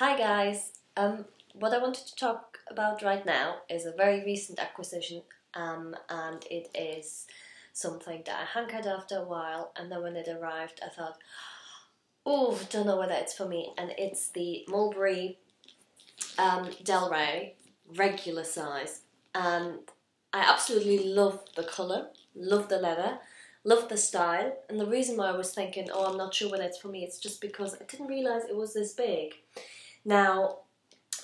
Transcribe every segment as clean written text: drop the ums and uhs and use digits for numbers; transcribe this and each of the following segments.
Hi guys, what I wanted to talk about right now is a very recent acquisition, and it is something that I hankered after a while, and then when it arrived I thought, oh, don't know whether it's for me, and it's the Mulberry Del Rey regular size, and I absolutely love the colour, love the leather, love the style, and the reason why I was thinking, oh, I'm not sure whether it's for me, it's just because I didn't realise it was this big. Now,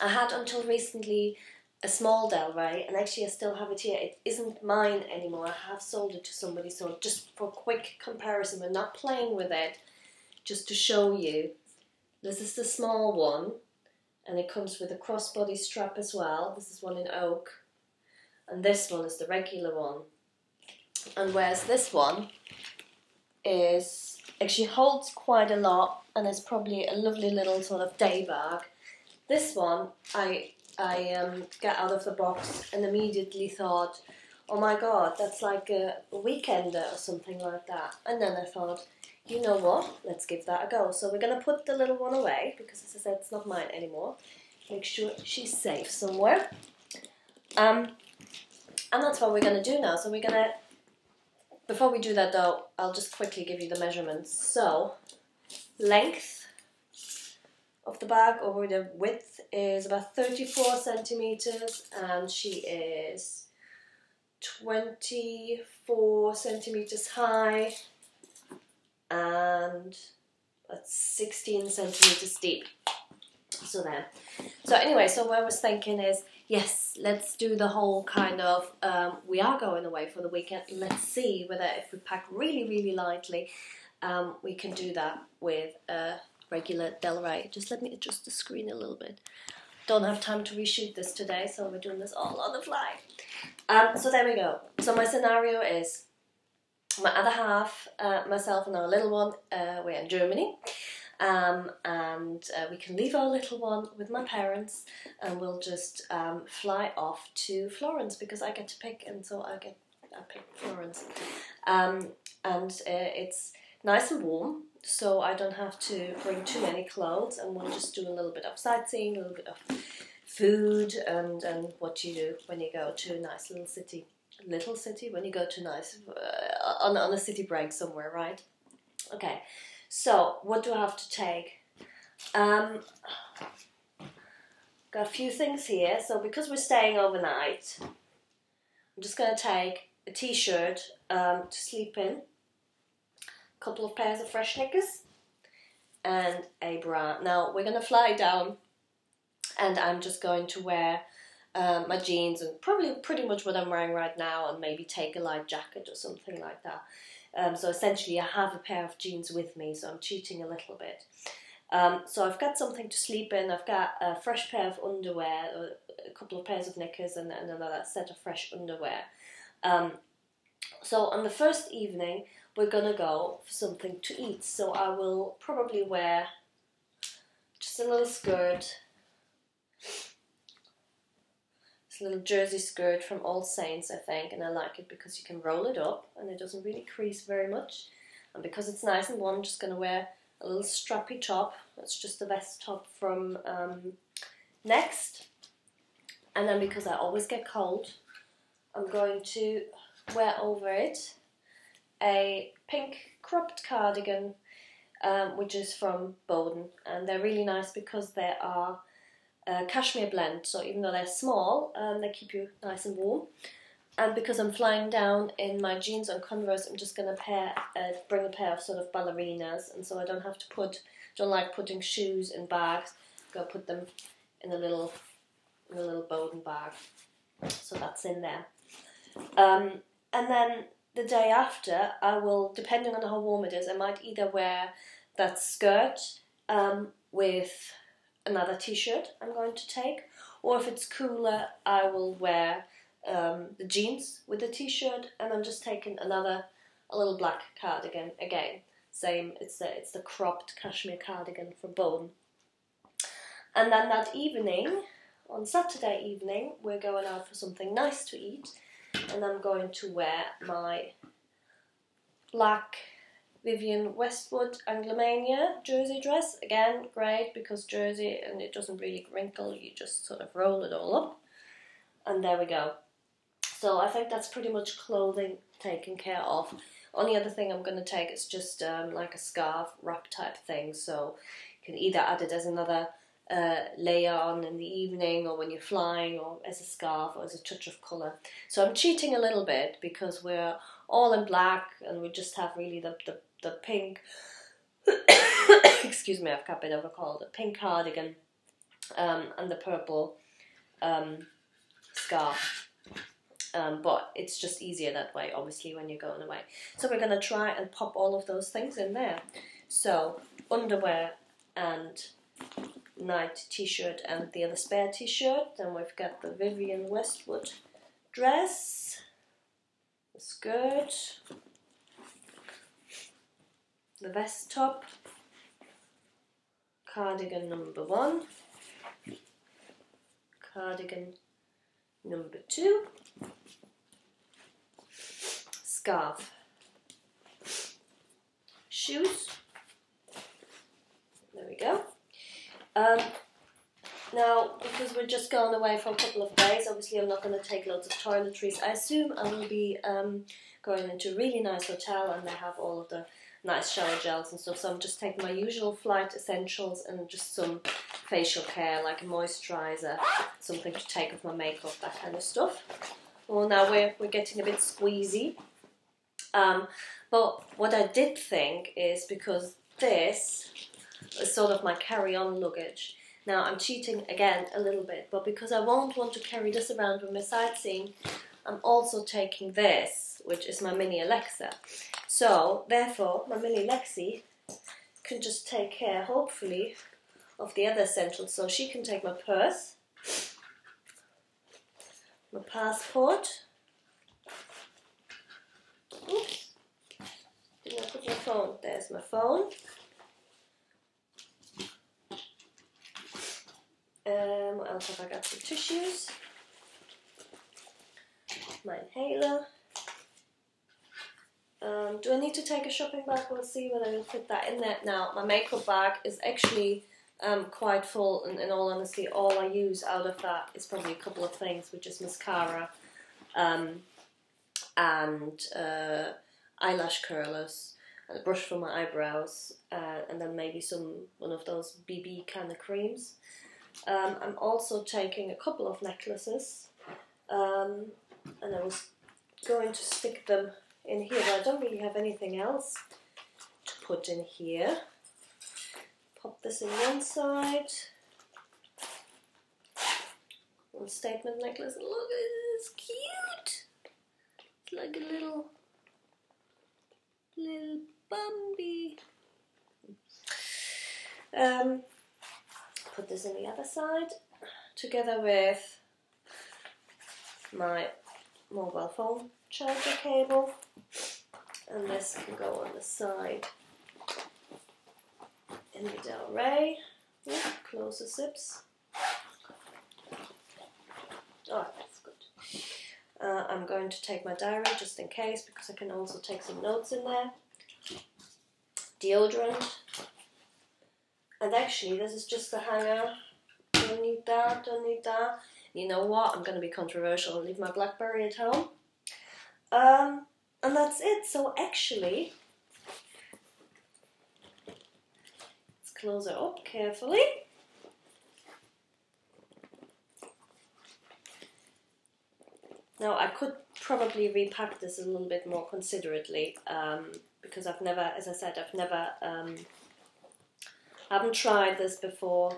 I had until recently a small Del Rey, and actually I still have it here. It isn't mine anymore, I have sold it to somebody, so just for quick comparison, we're not playing with it, just to show you. This is the small one, and it comes with a crossbody strap as well. This is one in oak, and this one is the regular one. And whereas this one is, actually holds quite a lot, and it's probably a lovely little sort of day bag. This one I got out of the box and immediately thought, oh my god, that's like a weekender or something like that. And then I thought, you know what, let's give that a go. So we're going to put the little one away, because as I said, it's not mine anymore. Make sure she's safe somewhere. And that's what we're going to do now. So we're going to, before we do that though, I'll just quickly give you the measurements. So, length of the bag over the width is about 34 centimeters, and she is 24 centimeters high and 16 centimeters deep. So there. So anyway, so what I was thinking is, yes, let's do the whole kind of, we are going away for the weekend, let's see whether if we pack really, really lightly, we can do that with a regular Del Rey. Just let me adjust the screen a little bit. Don't have time to reshoot this today, so we're doing this all on the fly. So there we go. So my scenario is, my other half, myself and our little one, we're in Germany. We can leave our little one with my parents, and we'll just fly off to Florence, because I get to pick, and so I pick Florence, it's nice and warm, so I don't have to bring too many clothes, and we'll just do a little bit of sightseeing, a little bit of food, and what you do when you go to a nice little city when you go to nice on a city break somewhere, right? Okay. So, what do I have to take? Got a few things here. So, because we're staying overnight, I'm just going to take a t-shirt to sleep in, a couple of pairs of fresh knickers, and a bra. Now, we're going to fly down, and I'm just going to wear my jeans and probably pretty much what I'm wearing right now, and maybe take a light jacket or something like that. So essentially I have a pair of jeans with me, so I'm cheating a little bit. So I've got something to sleep in, I've got a fresh pair of underwear, or a couple of pairs of knickers, and another set of fresh underwear. So on the first evening we're going to go for something to eat, so I will probably wear just a little skirt, little jersey skirt from All Saints, I think, and I like it because you can roll it up and it doesn't really crease very much, and because it's nice and warm, I'm just going to wear a little strappy top. That's just the vest top from Next, and then because I always get cold, I'm going to wear over it a pink cropped cardigan, which is from Boden, and they're really nice because they are cashmere blend, so even though they're small, they keep you nice and warm. And because I'm flying down in my jeans and Converse, I'm just going to bring a pair of sort of ballerinas, and so I don't have to don't like putting shoes in bags. Go put them in a little Boden bag, so that's in there. And then the day after, I will, depending on how warm it is, I might either wear that skirt with another t-shirt I'm going to take, or if it's cooler I will wear the jeans with the t-shirt, and I'm just taking a little black cardigan again, same, it's the cropped cashmere cardigan from Boden. And then that evening, on Saturday evening, we're going out for something nice to eat, and I'm going to wear my black Vivienne Westwood Anglomania jersey dress. Again, great because jersey and it doesn't really wrinkle, you just sort of roll it all up. And there we go. So I think that's pretty much clothing taken care of. Only other thing I'm going to take is just like a scarf wrap type thing. So you can either add it as another layer on in the evening or when you're flying, or as a scarf or as a touch of colour. So I'm cheating a little bit because we're all in black and we just have really the pink, excuse me, I've got a bit of a cold, the pink cardigan and the purple scarf. But it's just easier that way, obviously, when you're going away. So we're going to try and pop all of those things in there. So underwear and night t-shirt and the other spare t-shirt. Then we've got the Vivienne Westwood dress, the skirt, the vest top, cardigan number 1, cardigan number 2, scarf, shoes, there we go. Now, because we're just going away for a couple of days, obviously I'm not going to take loads of toiletries. I assume I will be going into a really nice hotel and they have all of the nice shower gels and stuff, so I'm just taking my usual flight essentials and just some facial care, like a moisturiser, something to take off my makeup, that kind of stuff. Well, now we're getting a bit squeezy, but what I did think is, because this is sort of my carry-on luggage, now I'm cheating again a little bit, but because I won't want to carry this around when we're sightseeing, I'm also taking this, which is my mini Alexa. So therefore my mini Lexi can just take care, hopefully, of the other essentials. So she can take my purse, my passport. Oops, didn't I put my phone? There's my phone. What else have I got? Some tissues, my inhaler. Do I need to take a shopping bag? We'll see whether we'll fit that in there. Now, my makeup bag is actually quite full, and in all honesty, all I use out of that is probably a couple of things, which is mascara and eyelash curlers, and a brush for my eyebrows, and then maybe one of those BB kind of creams. I'm also taking a couple of necklaces, and I was going to stick them in here, but I don't really have anything else to put in here. Pop this in one side. One statement necklace. Look, it's cute. It's like a little Bambi. Put this in the other side, together with my mobile phone charger cable, and this can go on the side in the Del Rey. Ooh, closer zips. Oh, that's good. I'm going to take my diary just in case, because I can also take some notes in there. Deodorant. And actually, this is just the hanger. Don't need that, don't need that. You know what? I'm going to be controversial. I'll leave my BlackBerry at home. And that's it. So actually, let's close it up carefully. Now, I could probably repack this a little bit more considerately, because I've never, as I said, I've never... I haven't tried this before.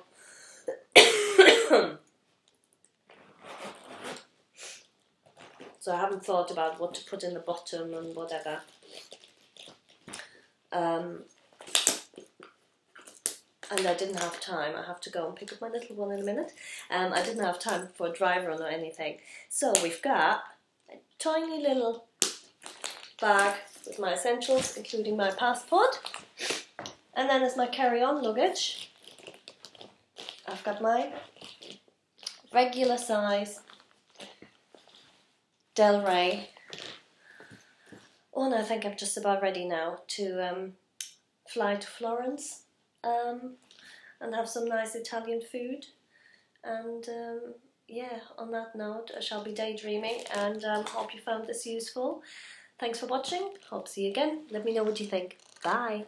So I haven't thought about what to put in the bottom and whatever. And I didn't have time. I have to go and pick up my little one in a minute. I didn't have time for a dry run or anything. So we've got a tiny little bag with my essentials, including my passport. And then as my carry-on luggage, I've got my regular size Del Rey Oh, no, I think I'm just about ready now to fly to Florence and have some nice Italian food. And yeah, on that note, I shall be daydreaming, and hope you found this useful. Thanks for watching. Hope to see you again. Let me know what you think. Bye.